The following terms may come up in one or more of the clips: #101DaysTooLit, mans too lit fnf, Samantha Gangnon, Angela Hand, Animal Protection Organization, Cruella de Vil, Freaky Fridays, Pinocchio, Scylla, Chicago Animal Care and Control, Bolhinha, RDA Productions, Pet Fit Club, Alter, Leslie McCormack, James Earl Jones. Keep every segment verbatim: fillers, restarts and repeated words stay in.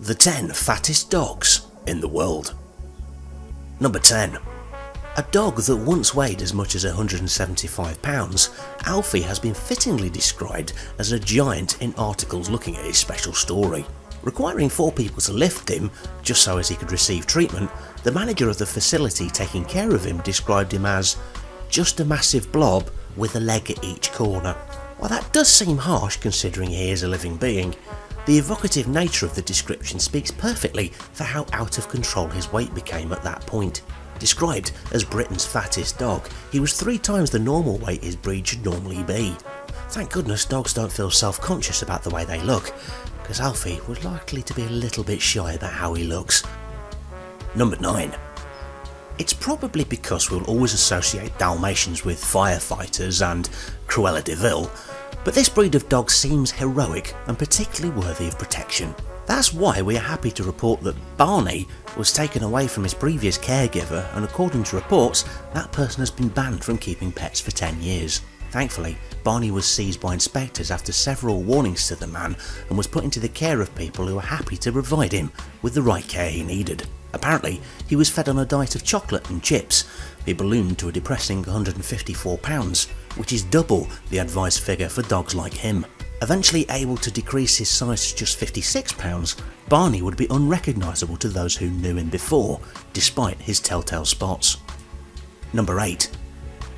The ten fattest dogs in the world. Number ten. A dog that once weighed as much as one hundred seventy-five pounds, Alfie has been fittingly described as a giant in articles looking at his special story. Requiring four people to lift him, just so as he could receive treatment, the manager of the facility taking care of him described him as just a massive blob with a leg at each corner. While that does seem harsh considering he is a living being, the evocative nature of the description speaks perfectly for how out of control his weight became at that point. Described as Britain's fattest dog, he was three times the normal weight his breed should normally be. Thank goodness dogs don't feel self-conscious about the way they look, because Alfie was likely to be a little bit shy about how he looks. Number nine. It's probably because we'll always associate Dalmatians with firefighters and Cruella de Vil, but this breed of dog seems heroic and particularly worthy of protection. That's why we are happy to report that Barney was taken away from his previous caregiver, and according to reports, that person has been banned from keeping pets for ten years. Thankfully, Barney was seized by inspectors after several warnings to the man and was put into the care of people who were happy to provide him with the right care he needed. Apparently, he was fed on a diet of chocolate and chips. He ballooned to a depressing one hundred fifty-four pounds, which is double the advised figure for dogs like him. Eventually able to decrease his size to just fifty-six pounds, Barney would be unrecognisable to those who knew him before, despite his telltale spots. Number eight.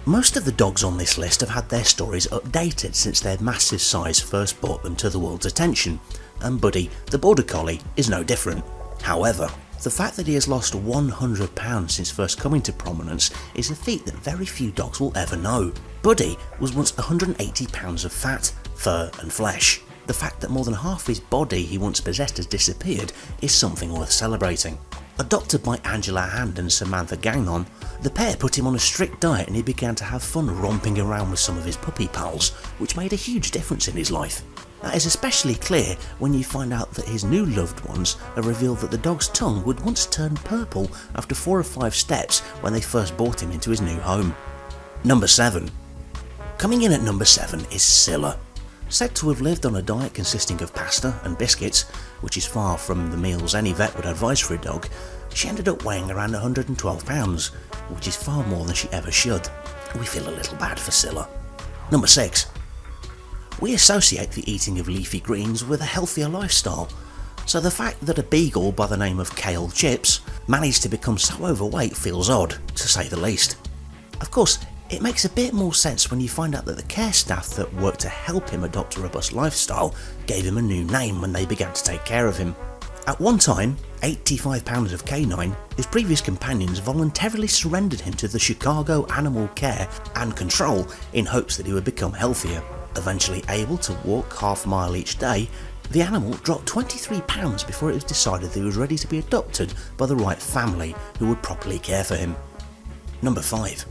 Most of the dogs on this list have had their stories updated since their massive size first brought them to the world's attention, and Buddy, the Border Collie, is no different. However, the fact that he has lost one hundred pounds since first coming to prominence is a feat that very few dogs will ever know. Buddy was once one hundred eighty pounds of fat, fur and flesh. The fact that more than half his body he once possessed has disappeared is something worth celebrating. Adopted by Angela Hand and Samantha Gangnon, the pair put him on a strict diet and he began to have fun romping around with some of his puppy pals, which made a huge difference in his life. That is especially clear when you find out that his new loved ones are revealed that the dog's tongue would once turn purple after four or five steps when they first brought him into his new home. Number seven. Coming in at number seven is Scylla. Said to have lived on a diet consisting of pasta and biscuits, which is far from the meals any vet would advise for a dog, she ended up weighing around one hundred twelve pounds, which is far more than she ever should. We feel a little bad for Scylla. Number six. We associate the eating of leafy greens with a healthier lifestyle, so the fact that a beagle by the name of Kale Chips managed to become so overweight feels odd, to say the least. Of course, it makes a bit more sense when you find out that the care staff that worked to help him adopt a robust lifestyle gave him a new name when they began to take care of him. At one time, eighty-five pounds of canine, his previous companions voluntarily surrendered him to the Chicago Animal Care and Control in hopes that he would become healthier. Eventually able to walk half a mile each day, the animal dropped twenty-three pounds before it was decided that he was ready to be adopted by the right family who would properly care for him. Number five.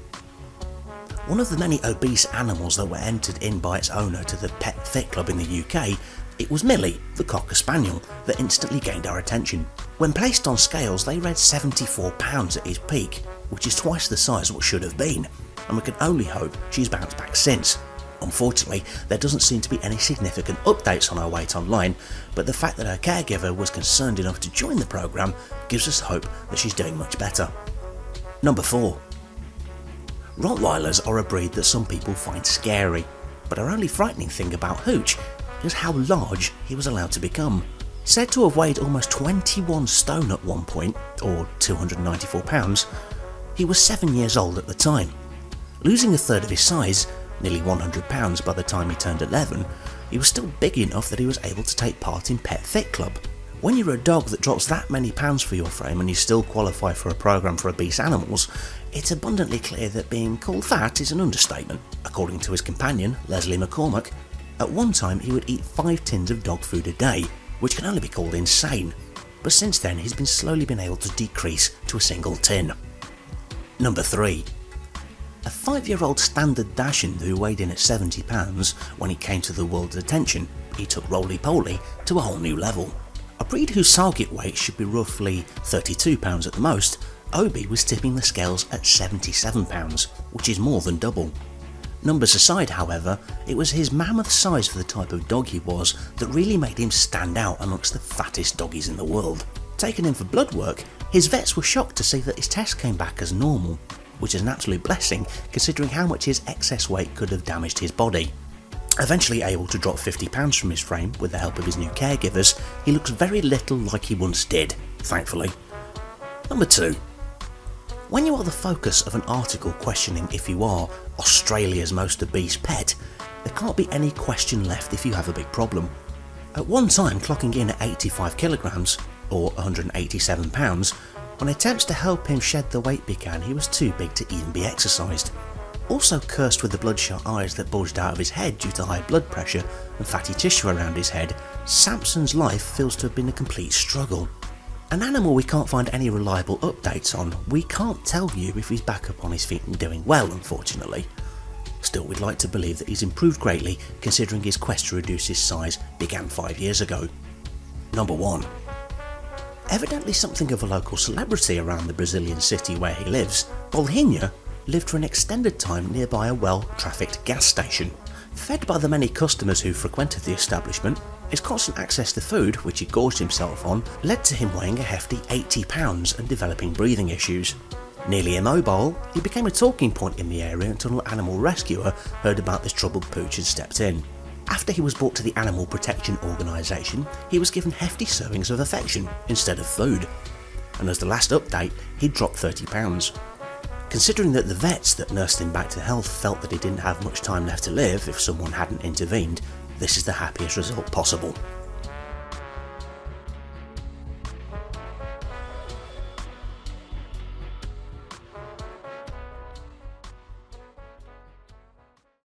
One of the many obese animals that were entered in by its owner to the Pet Fit Club in the U K, it was Millie, the Cocker Spaniel, that instantly gained our attention. When placed on scales, they read seventy-four pounds at his peak, which is twice the size of what should have been, and we can only hope she's bounced back since. Unfortunately, there doesn't seem to be any significant updates on her weight online, but the fact that her caregiver was concerned enough to join the programme gives us hope that she's doing much better. Number four. Rottweilers are a breed that some people find scary, but our only frightening thing about Hooch is how large he was allowed to become. Said to have weighed almost twenty-one stone at one point, or two hundred ninety-four pounds, he was seven years old at the time. Losing a third of his size, nearly one hundred pounds by the time he turned eleven, he was still big enough that he was able to take part in Pet Fit Club. When you're a dog that drops that many pounds for your frame and you still qualify for a programme for obese animals, it's abundantly clear that being called fat is an understatement. According to his companion, Leslie McCormack, at one time he would eat five tins of dog food a day, which can only be called insane, but since then he's been slowly been able to decrease to a single tin. Number three. A five-year-old standard Dachshund who weighed in at seventy pounds when he came to the world's attention, he took roly-poly to a whole new level. A breed whose target weight should be roughly thirty-two pounds at the most, Obi was tipping the scales at seventy-seven pounds, which is more than double. Numbers aside, however, it was his mammoth size for the type of dog he was that really made him stand out amongst the fattest doggies in the world. Taken in for blood work, his vets were shocked to see that his test came back as normal, which is an absolute blessing considering how much his excess weight could have damaged his body. Eventually able to drop fifty pounds from his frame with the help of his new caregivers, he looks very little like he once did, thankfully. Number two. When you are the focus of an article questioning if you are Australia's most obese pet, there can't be any question left if you have a big problem. At one time clocking in at eighty-five kilograms, or one hundred eighty-seven pounds, on attempts to help him shed the weight began, he was too big to even be exercised. Also cursed with the bloodshot eyes that bulged out of his head due to high blood pressure and fatty tissue around his head, Samson's life feels to have been a complete struggle. An animal we can't find any reliable updates on, we can't tell you if he's back up on his feet and doing well, unfortunately. Still, we'd like to believe that he's improved greatly considering his quest to reduce his size began five years ago. Number one. Evidently something of a local celebrity around the Brazilian city where he lives, Bolhinha lived for an extended time nearby a well-trafficked gas station. Fed by the many customers who frequented the establishment, his constant access to food, which he gorged himself on, led to him weighing a hefty eighty pounds and developing breathing issues. Nearly immobile, he became a talking point in the area until an animal rescuer heard about this troubled pooch and stepped in. After he was brought to the Animal Protection Organization, he was given hefty servings of affection instead of food, and as the last update, he dropped thirty pounds. Considering that the vets that nursed him back to health felt that he didn't have much time left to live if someone hadn't intervened, this is the happiest result possible.